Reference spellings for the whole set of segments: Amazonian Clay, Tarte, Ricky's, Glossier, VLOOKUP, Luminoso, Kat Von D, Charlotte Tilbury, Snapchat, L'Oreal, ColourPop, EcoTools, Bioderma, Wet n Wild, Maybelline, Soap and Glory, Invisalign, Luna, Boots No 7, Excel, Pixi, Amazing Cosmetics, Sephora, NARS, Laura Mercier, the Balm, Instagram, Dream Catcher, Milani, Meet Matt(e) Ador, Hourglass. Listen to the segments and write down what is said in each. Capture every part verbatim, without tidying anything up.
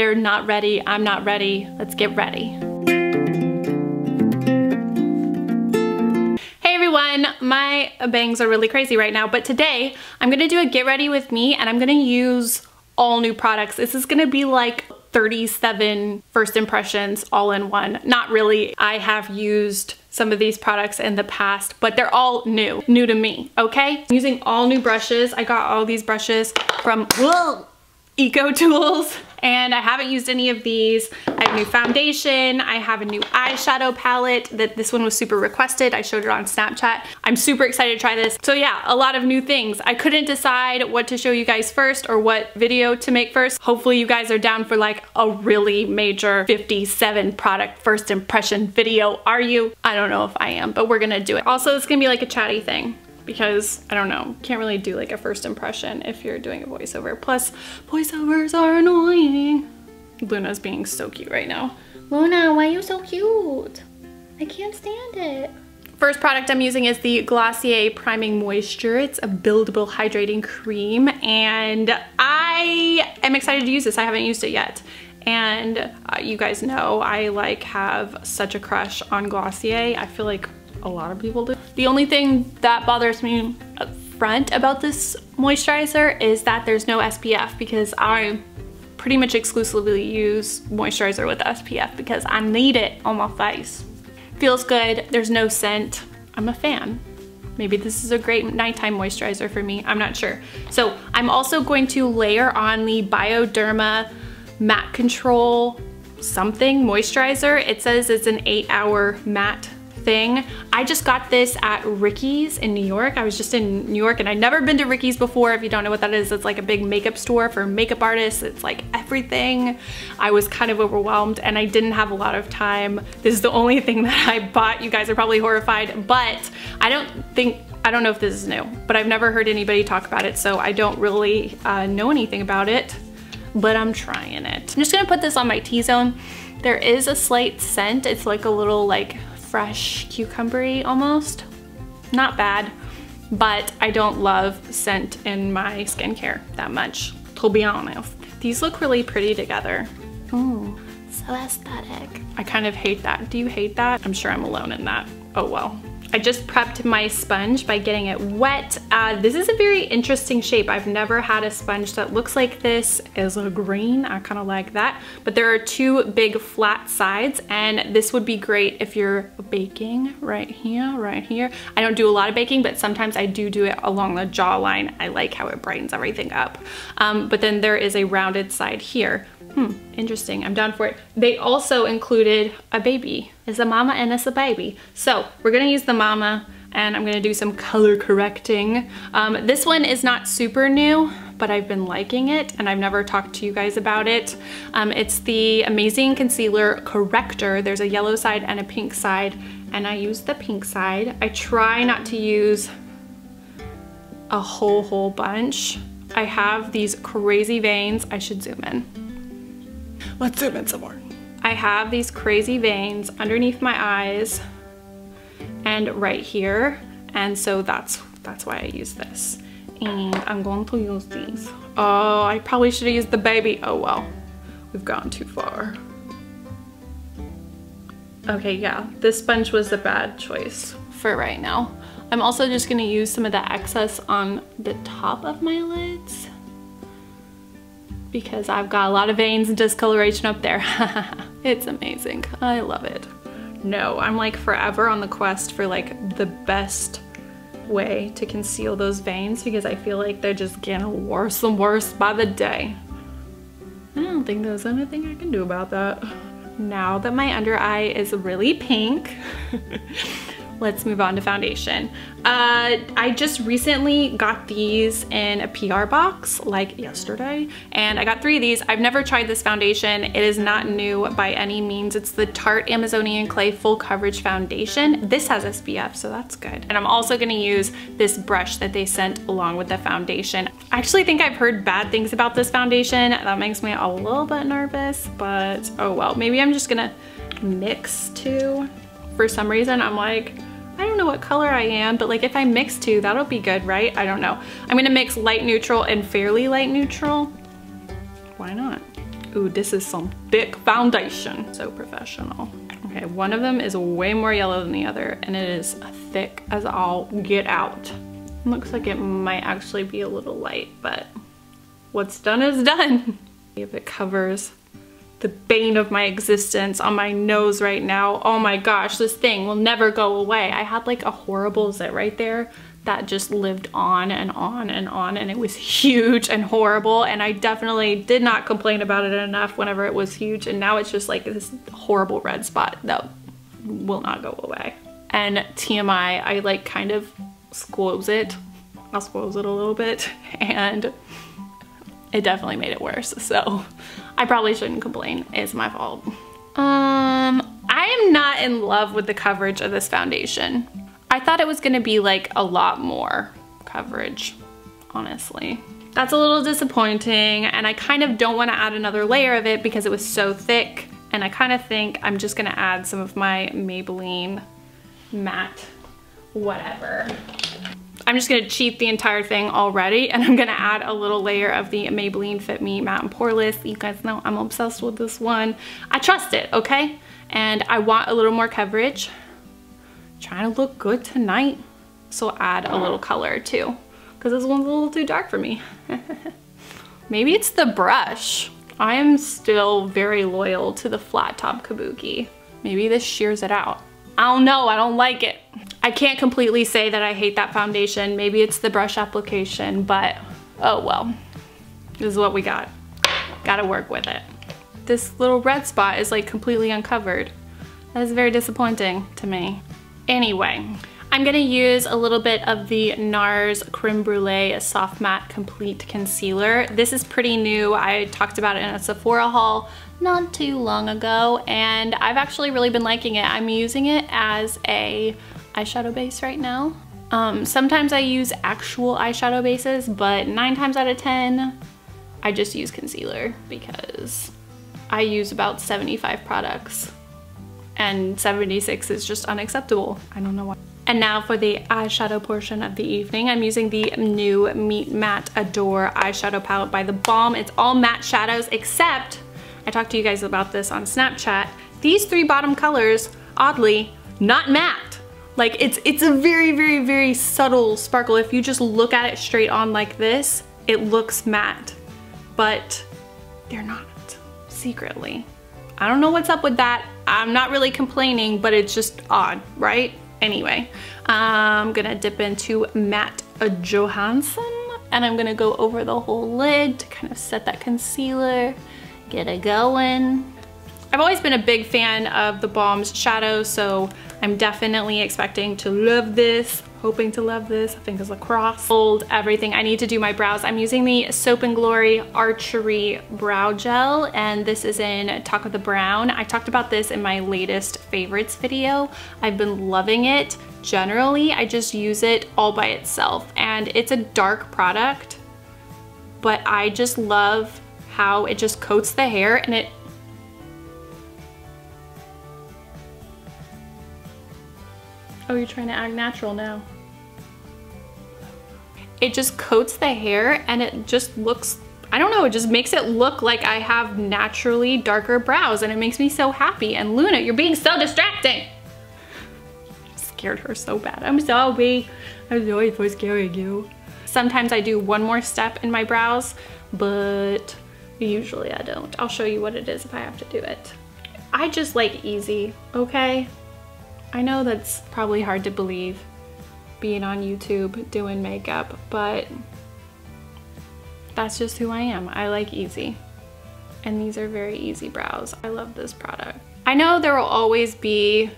They're not ready, I'm not ready, let's get ready. My bangs are really crazy right now, but today I'm gonna do a get ready with me and I'm gonna use all new products. This is gonna be like thirty-seven first impressions all in one. Not really. I have used some of these products in the past, but they're all new, new to me, okay? I'm using all new brushes. I got all these brushes from whoa, EcoTools, and I haven't used any of these. I have a new foundation, I have a new eyeshadow palette that this one was super requested. I showed it on Snapchat. I'm super excited to try this. So yeah, a lot of new things. I couldn't decide what to show you guys first or what video to make first. Hopefully you guys are down for like a really major fifty-seven product first impression video. Are you? I don't know if I am, but we're gonna do it. Also, it's gonna be like a chatty thing, because I don't know, can't really do like a first impression if you're doing a voiceover. Plus, voiceovers are annoying. Luna's being so cute right now. Luna, why are you so cute? I can't stand it. First product I'm using is the Glossier Priming Moisture. It's a buildable hydrating cream, and I am excited to use this. I haven't used it yet. And uh, you guys know I like have such a crush on Glossier. I feel like a lot of people do. The only thing that bothers me up front about this moisturizer is that there's no S P F, because I pretty much exclusively use moisturizer with S P F because I need it on my face. Feels good, there's no scent. I'm a fan. Maybe this is a great nighttime moisturizer for me, I'm not sure. So I'm also going to layer on the Bioderma Matte Control something moisturizer. It says it's an eight hour matte thing. I just got this at Ricky's in New York. I was just in New York and I'd never been to Ricky's before. If you don't know what that is, it's like a big makeup store for makeup artists. It's like everything. I was kind of overwhelmed and I didn't have a lot of time. This is the only thing that I bought. You guys are probably horrified, but I don't think, I don't know if this is new, but I've never heard anybody talk about it, so I don't really uh, know anything about it, but I'm trying it. I'm just gonna put this on my T-zone. There is a slight scent. It's like a little like fresh cucumbery almost. Not bad, but I don't love scent in my skincare that much, to be honest. These look really pretty together. Ooh, so aesthetic. I kind of hate that. Do you hate that? I'm sure I'm alone in that. Oh well. I just prepped my sponge by getting it wet. Uh, this is a very interesting shape. I've never had a sponge that looks like this. It's a green, I kind of like that. But there are two big flat sides, and this would be great if you're baking right here, right here. I don't do a lot of baking, but sometimes I do do it along the jawline. I like how it brightens everything up. Um, but then there is a rounded side here. Hmm, interesting, I'm down for it. They also included a baby. It's a mama and it's a baby. So we're gonna use the mama and I'm gonna do some color correcting. Um, this one is not super new, but I've been liking it and I've never talked to you guys about it. Um, it's the Amazing Concealer Corrector. There's a yellow side and a pink side, and I use the pink side. I try not to use a whole, whole bunch. I have these crazy veins. I should zoom in. Let's zoom in some more. I have these crazy veins underneath my eyes and right here, and so that's that's why I use this. And I'm going to use these. Oh, I probably should have used the baby. Oh well, we've gone too far. Okay, yeah, this sponge was a bad choice for right now. I'm also just gonna use some of the excess on the top of my lids, because I've got a lot of veins and discoloration up there. It's amazing, I love it. No, I'm like forever on the quest for like the best way to conceal those veins, because I feel like they're just getting worse and worse by the day. I don't think there's anything I can do about that. Now that my under eye is really pink, let's move on to foundation. Uh, I just recently got these in a P R box, like yesterday, and I got three of these. I've never tried this foundation. It is not new by any means. It's the Tarte Amazonian Clay Full Coverage Foundation. This has S P F, so that's good. And I'm also gonna use this brush that they sent along with the foundation. I actually think I've heard bad things about this foundation. That makes me a little bit nervous, but oh well. Maybe I'm just gonna mix two. For some reason, I'm like, I don't know what color I am, but like if I mix two, that'll be good, right? I don't know. I'm gonna mix light neutral and fairly light neutral. Why not? Ooh, this is some thick foundation. So professional. Okay, one of them is way more yellow than the other, and it is thick as all get out. Looks like it might actually be a little light, but what's done is done. If it covers the bane of my existence on my nose right now. Oh my gosh, this thing will never go away. I had like a horrible zit right there that just lived on and on and on, and it was huge and horrible, and I definitely did not complain about it enough whenever it was huge, and now it's just like this horrible red spot that will not go away. And T M I, I like kind of squoze it. I'll squoze it a little bit, and it definitely made it worse, so I probably shouldn't complain. It's my fault. Um, I am not in love with the coverage of this foundation. I thought it was gonna be like a lot more coverage, honestly. That's a little disappointing, and I kind of don't wanna add another layer of it because it was so thick, and I kind of think I'm just gonna add some of my Maybelline matte whatever. I'm just gonna cheat the entire thing already, and I'm gonna add a little layer of the Maybelline Fit Me Matte and Poreless. You guys know I'm obsessed with this one. I trust it, okay? And I want a little more coverage. I'm trying to look good tonight, so add a little color too, because this one's a little too dark for me. Maybe it's the brush. I am still very loyal to the flat top kabuki. Maybe this shears it out. I don't know, I don't like it. I can't completely say that I hate that foundation. Maybe it's the brush application, but oh well. This is what we got. Gotta work with it. This little red spot is like completely uncovered. That is very disappointing to me. Anyway, I'm gonna use a little bit of the NARS Creme Brulee Soft Matte Complete Concealer. This is pretty new. I talked about it in a Sephora haul not too long ago, and I've actually really been liking it. I'm using it as a eyeshadow base right now. Um, sometimes I use actual eyeshadow bases, but nine times out of ten, I just use concealer because I use about seventy-five products, and seventy-six is just unacceptable. I don't know why. And now for the eyeshadow portion of the evening, I'm using the new Meet Matte Adore eyeshadow palette by the Balm. It's all matte shadows except, I talked to you guys about this on Snapchat, these three bottom colors, oddly, not matte. Like it's it's a very, very, very subtle sparkle. If you just look at it straight on like this, it looks matte, but they're not, secretly. I don't know what's up with that. I'm not really complaining, but it's just odd, right? Anyway, I'm gonna dip into Matte Johansson, and I'm gonna go over the whole lid to kind of set that concealer. Get it going. I've always been a big fan of the Balm's shadow, so I'm definitely expecting to love this, hoping to love this, fingers crossed. Fold everything. I need to do my brows. I'm using the Soap and Glory Archery Brow Gel, and this is in Talk of the Brown. I talked about this in my latest favorites video. I've been loving it. Generally, I just use it all by itself, and it's a dark product, but I just love how it just coats the hair, and it oh, you're trying to act natural now. It just coats the hair, and it just looks, I don't know, it just makes it look like I have naturally darker brows, and it makes me so happy. And Luna, you're being so distracting. I scared her so bad. I'm sorry. I'm sorry for scaring you. Sometimes I do one more step in my brows, but usually I don't. I'll show you what it is if I have to do it. I just like easy, okay? I know that's probably hard to believe, being on YouTube doing makeup, but that's just who I am. I like easy, and these are very easy brows. I love this product. I know there will always be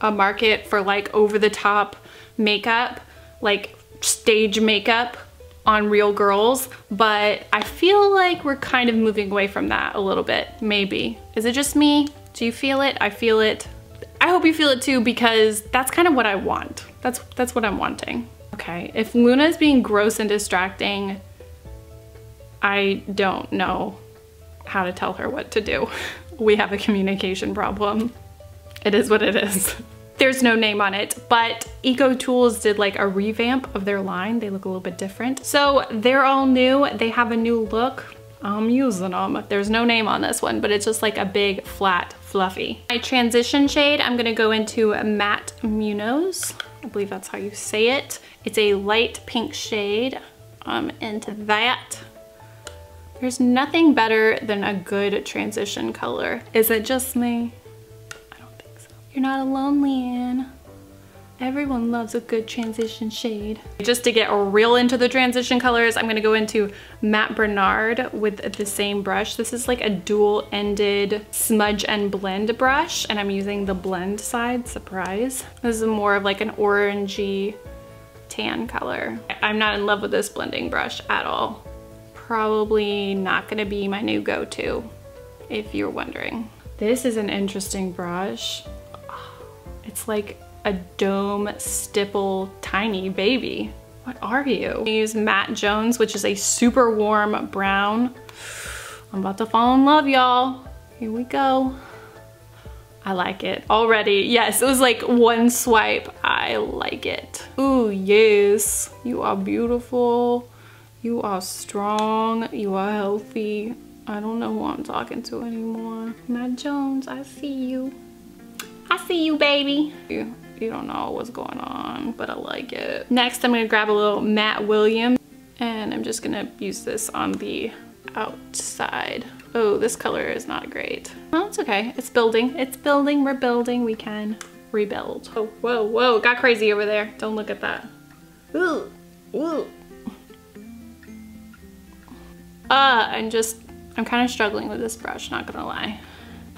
a market for like over-the-top makeup, like stage makeup on real girls, but I feel like we're kind of moving away from that a little bit, maybe. Is it just me? Do you feel it? I feel it. I hope you feel it too, because that's kind of what I want. That's that's what I'm wanting. Okay, if Luna is being gross and distracting, I don't know how to tell her what to do. We have a communication problem. It is what it is. There's no name on it, but EcoTools did like a revamp of their line. They look a little bit different. So they're all new. They have a new look. I'm using them. There's no name on this one, but it's just like a big flat fluffy. My transition shade, I'm gonna go into Matte Munoz. I believe that's how you say it. It's a light pink shade. I'm into that. There's nothing better than a good transition color. Is it just me? I don't think so. You're not alone, Leanne. Everyone loves a good transition shade. Just to get real into the transition colors, I'm gonna go into Matte Bernard with the same brush. This is like a dual-ended smudge and blend brush, and I'm using the blend side, surprise. This is more of like an orangey tan color. I'm not in love with this blending brush at all. Probably not gonna be my new go-to, if you're wondering. This is an interesting brush. It's like a dome stipple tiny baby. What are you? I use Matt Jones, which is a super warm brown. I'm about to fall in love, y'all. Here we go. I like it already. Yes, it was like one swipe. I like it. Ooh, yes. You are beautiful. You are strong. You are healthy. I don't know who I'm talking to anymore. Matt Jones, I see you. I see you, baby. You, you don't know what's going on, but I like it. Next, I'm gonna grab a little Matt Williams, and I'm just gonna use this on the outside. Oh, this color is not great. Well, it's okay, it's building. It's building, we're building, we can rebuild. Oh, whoa, whoa, got crazy over there. Don't look at that. Ooh, ooh. Uh, and just, I'm kind of struggling with this brush, not gonna lie.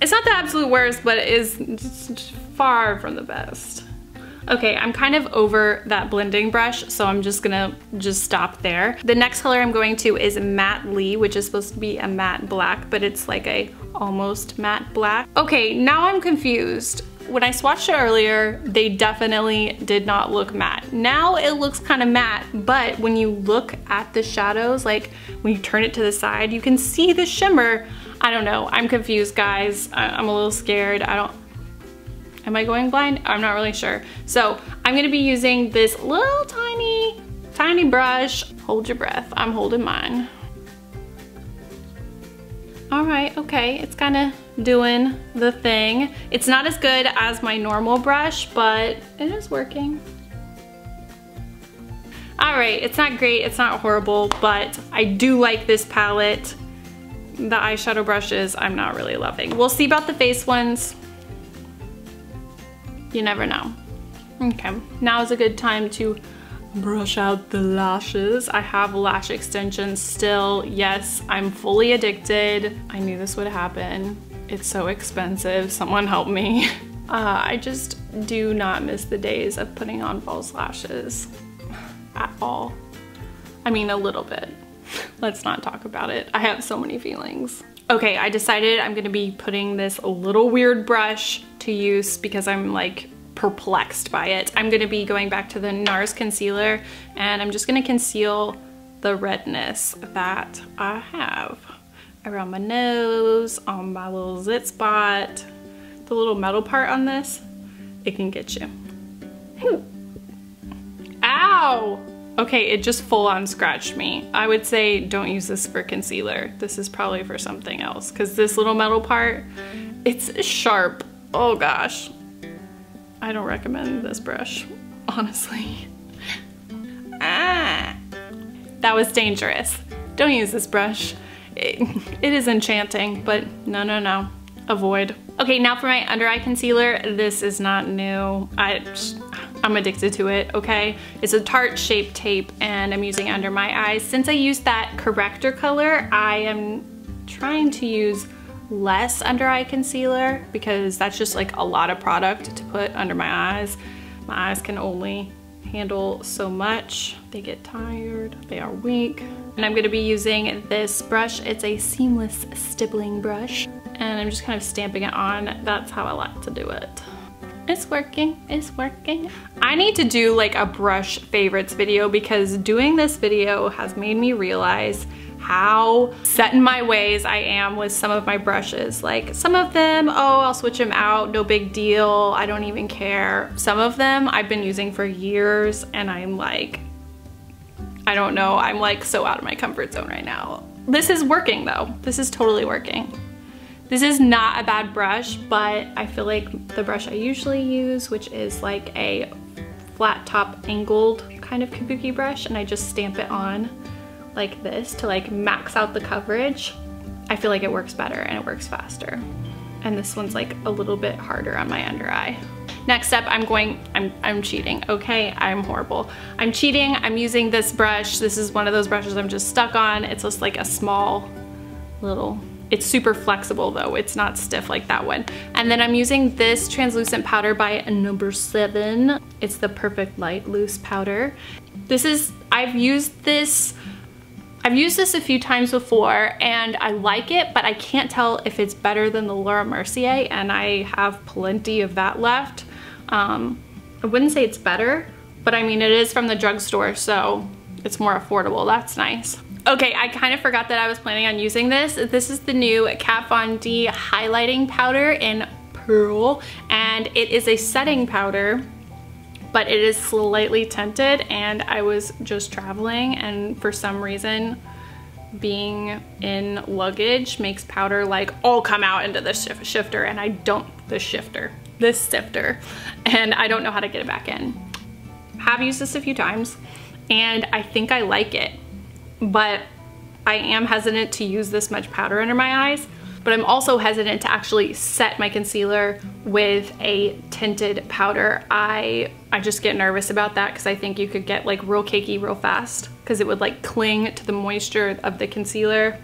It's not the absolute worst, but it is far from the best. Okay, I'm kind of over that blending brush, so I'm just gonna just stop there. The next color I'm going to is Matte Lee, which is supposed to be a matte black, but it's like a almost matte black. Okay, now I'm confused. When I swatched it earlier, they definitely did not look matte. Now it looks kind of matte, but when you look at the shadows, like when you turn it to the side, you can see the shimmer. I don't know, I'm confused, guys. I I'm a little scared, I don't, am I going blind? I'm not really sure. So I'm gonna be using this little tiny, tiny brush. Hold your breath, I'm holding mine. All right, okay, it's kinda doing the thing. It's not as good as my normal brush, but it is working. All right, it's not great, it's not horrible, but I do like this palette. The eyeshadow brushes, I'm not really loving. We'll see about the face ones. You never know. Okay, now is a good time to brush out the lashes. I have lash extensions still. Yes, I'm fully addicted. I knew this would happen. It's so expensive. Someone help me. Uh, I just do not miss the days of putting on false lashes at all. I mean, a little bit. Let's not talk about it. I have so many feelings. Okay, I decided I'm gonna be putting this little weird brush to use because I'm like perplexed by it. I'm gonna be going back to the NARS concealer, and I'm just gonna conceal the redness that I have around my nose, on my little zit spot. The little metal part on this, it can get you. Ow! Okay, it just full on scratched me. I would say don't use this for concealer. This is probably for something else, because this little metal part, it's sharp. Oh gosh. I don't recommend this brush, honestly. Ah, that was dangerous. Don't use this brush. It, it is enchanting, but no, no, no, avoid. Okay, now for my under eye concealer. This is not new. I. Just, I'm addicted to it, okay? It's a Tarte Shape Tape, and I'm using under my eyes. Since I used that corrector color, I am trying to use less under eye concealer because that's just like a lot of product to put under my eyes. My eyes can only handle so much. They get tired, they are weak. And I'm gonna be using this brush. It's a seamless stippling brush, and I'm just kind of stamping it on. That's how I like to do it. It's working, it's working. I need to do like a brush favorites video because doing this video has made me realize how set in my ways I am with some of my brushes. Like some of them, oh, I'll switch them out, no big deal, I don't even care. Some of them I've been using for years, and I'm like, I don't know, I'm like so out of my comfort zone right now. This is working though. This is totally working. This is not a bad brush, but I feel like the brush I usually use, which is like a flat top angled kind of kabuki brush, and I just stamp it on like this to like max out the coverage, I feel like it works better and it works faster. And this one's like a little bit harder on my under eye. Next up, I'm going, I'm, I'm cheating, okay? I'm horrible. I'm cheating, I'm using this brush. This is one of those brushes I'm just stuck on. It's just like a small little, it's super flexible though. It's not stiff like that one. And then I'm using this translucent powder by number seven. It's the Perfect Light Loose Powder. This is, I've used this, I've used this a few times before and I like it, but I can't tell if it's better than the Laura Mercier, and I have plenty of that left. Um, I wouldn't say it's better, but I mean, it is from the drugstore, so it's more affordable. That's nice. Okay, I kind of forgot that I was planning on using this. This is the new Kat Von D highlighting powder in Pearl, and it is a setting powder, but it is slightly tinted, and I was just traveling, and for some reason being in luggage makes powder like all come out into the shifter, and I don't, the shifter, this sifter, and I don't know how to get it back in. Have used this a few times and I think I like it, but I am hesitant to use this much powder under my eyes. But I'm also hesitant to actually set my concealer with a tinted powder. I I just get nervous about that because I think you could get like real cakey real fast because it would like cling to the moisture of the concealer.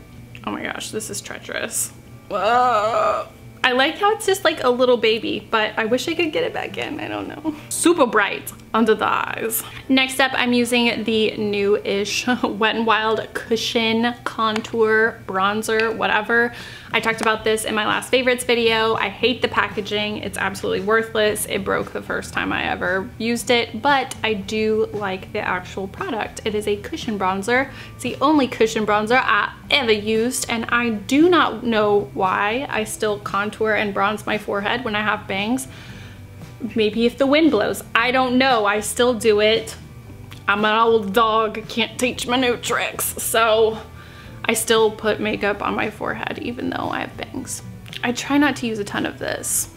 Oh my gosh, this is treacherous. Whoa. I like how it's just like a little baby, but I wish I could get it back in, I don't know. Super bright under the eyes. Next up, I'm using the new-ish Wet n Wild Cushion Contour Bronzer, whatever. I talked about this in my last favorites video. I hate the packaging, it's absolutely worthless. It broke the first time I ever used it, but I do like the actual product. It is a cushion bronzer. It's the only cushion bronzer I ever used, and I do not know why I still contour and bronze my forehead when I have bangs. Maybe if the wind blows, I don't know. I still do it. I'm an old dog, can't teach my new tricks. So I still put makeup on my forehead even though I have bangs. I try not to use a ton of this.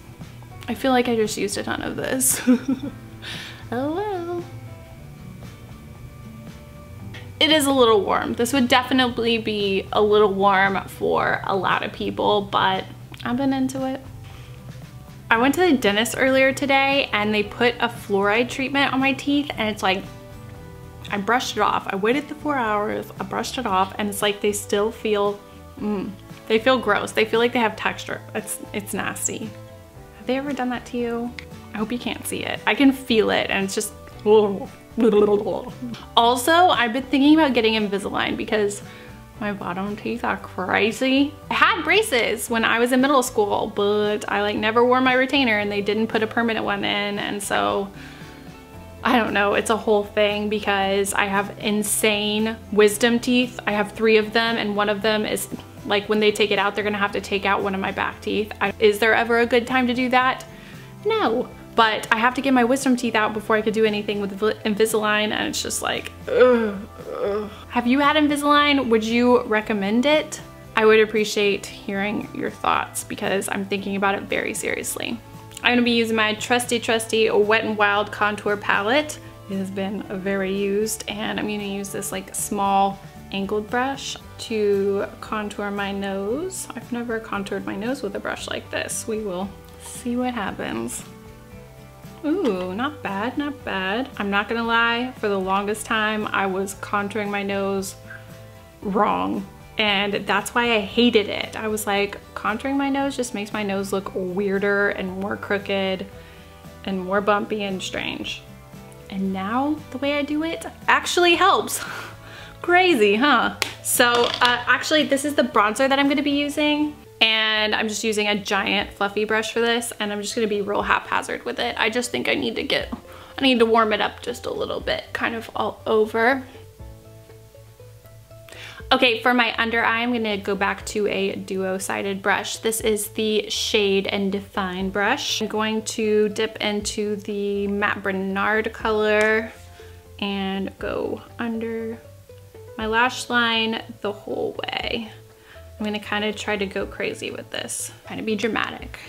I feel like I just used a ton of this. Hello. It is a little warm. This would definitely be a little warm for a lot of people, but I've been into it. I went to the dentist earlier today and they put a fluoride treatment on my teeth, and it's like, I brushed it off. I waited the four hours, I brushed it off, and it's like they still feel, mm, they feel gross. They feel like they have texture. It's, it's nasty. Have they ever done that to you? I hope you can't see it. I can feel it and it's just, ugh. Also, I've been thinking about getting Invisalign because my bottom teeth are crazy. I had braces when I was in middle school, but I like never wore my retainer and they didn't put a permanent one in. And so, I don't know, it's a whole thing because I have insane wisdom teeth. I have three of them, and one of them is like, when they take it out, they're gonna have to take out one of my back teeth. I, is there ever a good time to do that? No, but I have to get my wisdom teeth out before I could do anything with Invisalign, and it's just like, ugh. Have you had Invisalign? Would you recommend it? I would appreciate hearing your thoughts because I'm thinking about it very seriously. I'm gonna be using my trusty, trusty Wet n Wild contour palette. It has been very used, and I'm gonna use this like small angled brush to contour my nose. I've never contoured my nose with a brush like this. We will see what happens. Ooh, not bad, not bad. I'm not gonna lie, for the longest time, I was contouring my nose wrong, and that's why I hated it. I was like, contouring my nose just makes my nose look weirder and more crooked and more bumpy and strange. And now, the way I do it actually helps. Crazy, huh? So, uh, actually, this is the bronzer that I'm gonna be using. And I'm just using a giant fluffy brush for this, and I'm just gonna be real haphazard with it. I just think I need to get, I need to warm it up just a little bit, kind of all over. Okay, for my under eye, I'm gonna go back to a duo-sided brush. This is the Shade and Define brush. I'm going to dip into the Matte Bernard color and go under my lash line the whole way. I'm gonna kind of try to go crazy with this. Trying to be dramatic,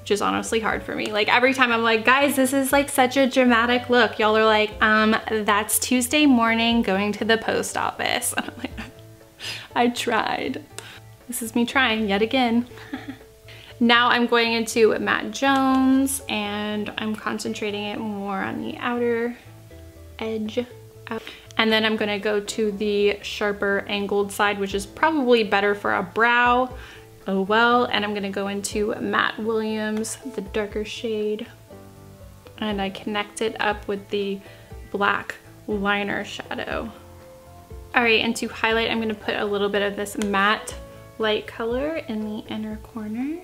which is honestly hard for me. Like every time I'm like, guys, this is like such a dramatic look. Y'all are like, um, that's Tuesday morning going to the post office. I'm like, I tried. This is me trying yet again. Now I'm going into Matt Jones and I'm concentrating it more on the outer edge. And then I'm gonna go to the sharper angled side, which is probably better for a brow. Oh well. And I'm gonna go into Matt Williams, the darker shade. And I connect it up with the black liner shadow. All right, and to highlight, I'm gonna put a little bit of this matte light color in the inner corner.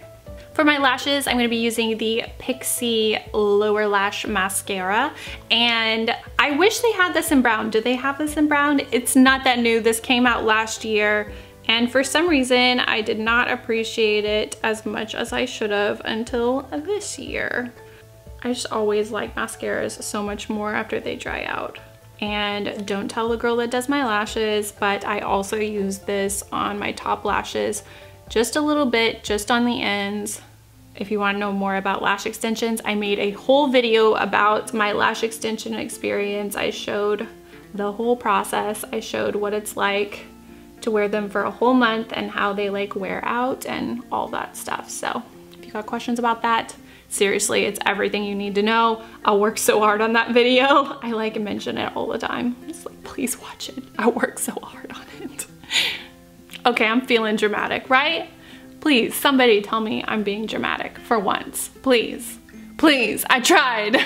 For my lashes, I'm gonna be using the Pixi Lower Lash Mascara, and I wish they had this in brown. Do they have this in brown? It's not that new. This came out last year, and for some reason, I did not appreciate it as much as I should have until this year. I just always like mascaras so much more after they dry out. And don't tell the girl that does my lashes, but I also use this on my top lashes just a little bit, just on the ends. If you want to know more about lash extensions, I made a whole video about my lash extension experience. I showed the whole process. I showed what it's like to wear them for a whole month and how they like wear out and all that stuff. So if you got questions about that, seriously, it's everything you need to know. I worked so hard on that video. I like mention it all the time. It's like, please watch it. I worked so hard on it. Okay, I'm feeling dramatic, right? Please, somebody tell me I'm being dramatic for once. Please, please, I tried.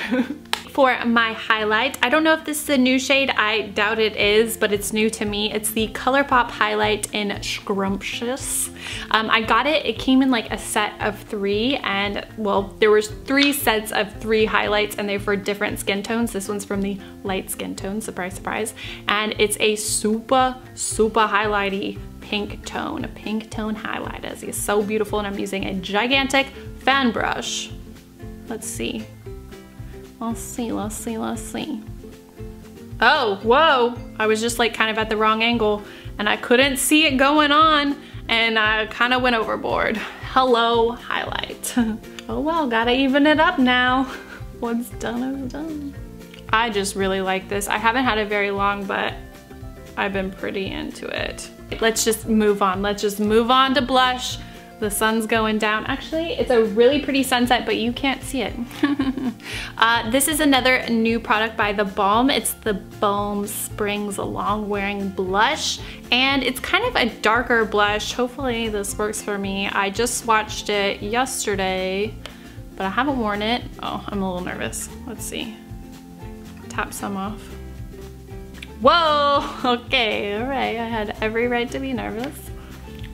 For my highlight, I don't know if this is a new shade. I doubt it is, but it's new to me. It's the ColourPop highlight in Scrumptious. Um, I got it, it came in like a set of three, and well, there was three sets of three highlights and they're for different skin tones. This one's from the light skin tone, surprise, surprise. And it's a super, super highlighty pink tone, a pink tone highlight. It's so beautiful, and I'm using a gigantic fan brush. Let's see. Let's see, let's see, let's see. Oh, whoa. I was just like kind of at the wrong angle and I couldn't see it going on and I kind of went overboard. Hello, highlight. Oh well, gotta even it up now. What's done is done. I just really like this. I haven't had it very long, but I've been pretty into it. Let's just move on. Let's just move on to blush. The sun's going down. Actually, it's a really pretty sunset, but you can't see it. uh, this is another new product by the Balm. It's the Balm Springs Long Wearing Blush, and it's kind of a darker blush. Hopefully this works for me. I just swatched it yesterday, but I haven't worn it. Oh, I'm a little nervous. Let's see. Tap some off. Whoa, okay, all right. I had every right to be nervous.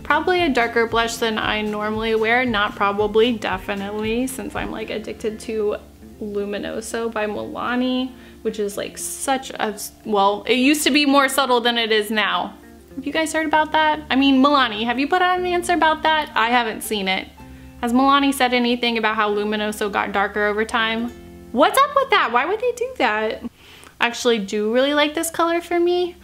Probably a darker blush than I normally wear. Not probably, definitely, since I'm like addicted to Luminoso by Milani, which is like such a, well, it used to be more subtle than it is now. Have you guys heard about that? I mean, Milani, have you put out an answer about that? I haven't seen it. Has Milani said anything about how Luminoso got darker over time? What's up with that? Why would they do that? I actually do really like this color for me,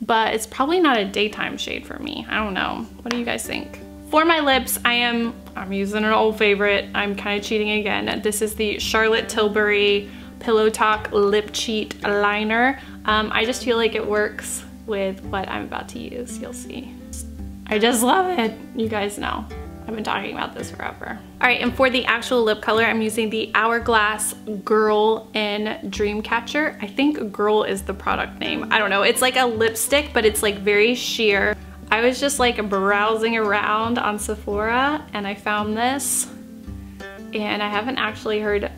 but it's probably not a daytime shade for me. I don't know. What do you guys think? For my lips, I am, I'm using an old favorite. I'm kind of cheating again. This is the Charlotte Tilbury Pillow Talk Lip Cheat Liner. Um, I just feel like it works with what I'm about to use. You'll see. I just love it. You guys know. I've been talking about this forever. All right, and for the actual lip color, I'm using the Hourglass Girl in Dreamcatcher. I think Girl is the product name. I don't know. It's like a lipstick, but it's like very sheer. I was just like browsing around on Sephora and I found this, and I haven't actually heard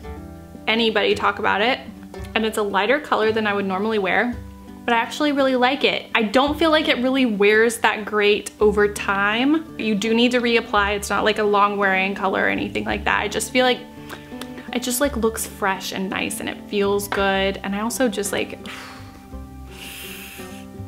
anybody talk about it. And it's a lighter color than I would normally wear, but I actually really like it. I don't feel like it really wears that great over time. You do need to reapply. It's not like a long wearing color or anything like that. I just feel like it just like looks fresh and nice and it feels good. And I also just like,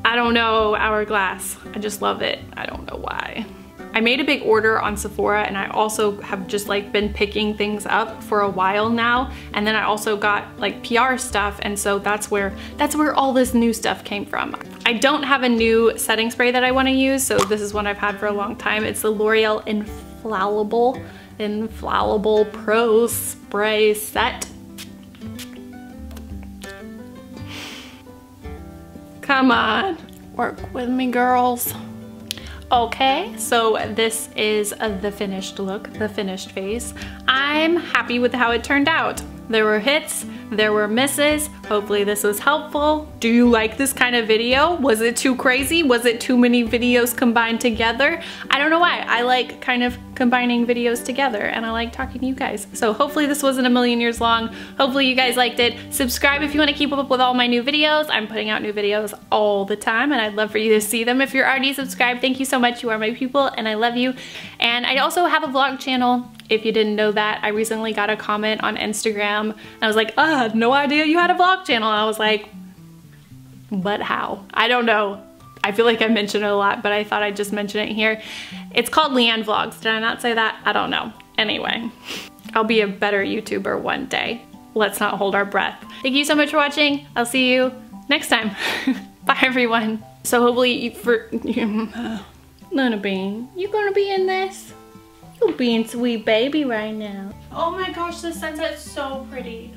I don't know, Hourglass. I just love it. I don't know why. I made a big order on Sephora, and I also have just like been picking things up for a while now. And then I also got like P R stuff, and so that's where that's where all this new stuff came from. I don't have a new setting spray that I want to use, so this is one I've had for a long time. It's the L'Oreal Infallible Infallible Pro Spray Set. Come on, work with me, girls. Okay, so this is uh, the finished look, the finished face. I'm happy with how it turned out. There were hits, there were misses. Hopefully this was helpful. Do you like this kind of video? Was it too crazy? Was it too many videos combined together? I don't know why. I like kind of combining videos together, and I like talking to you guys. So hopefully this wasn't a million years long. Hopefully you guys liked it. Subscribe if you want to keep up with all my new videos. I'm putting out new videos all the time, and I'd love for you to see them. If you're already subscribed, thank you so much. You are my people, and I love you. And I also have a vlog channel. If you didn't know that, I recently got a comment on Instagram, and I was like, ah, oh, no idea you had a vlog channel. And I was like, but how? I don't know. I feel like I mentioned it a lot, but I thought I'd just mention it here. It's called Leanne Vlogs. Did I not say that? I don't know. Anyway, I'll be a better YouTuber one day. Let's not hold our breath. Thank you so much for watching. I'll see you next time. Bye, everyone. So hopefully you for Luna Bean, you gonna be in this? Being sweet baby right now. Oh my gosh, the sunset's so pretty.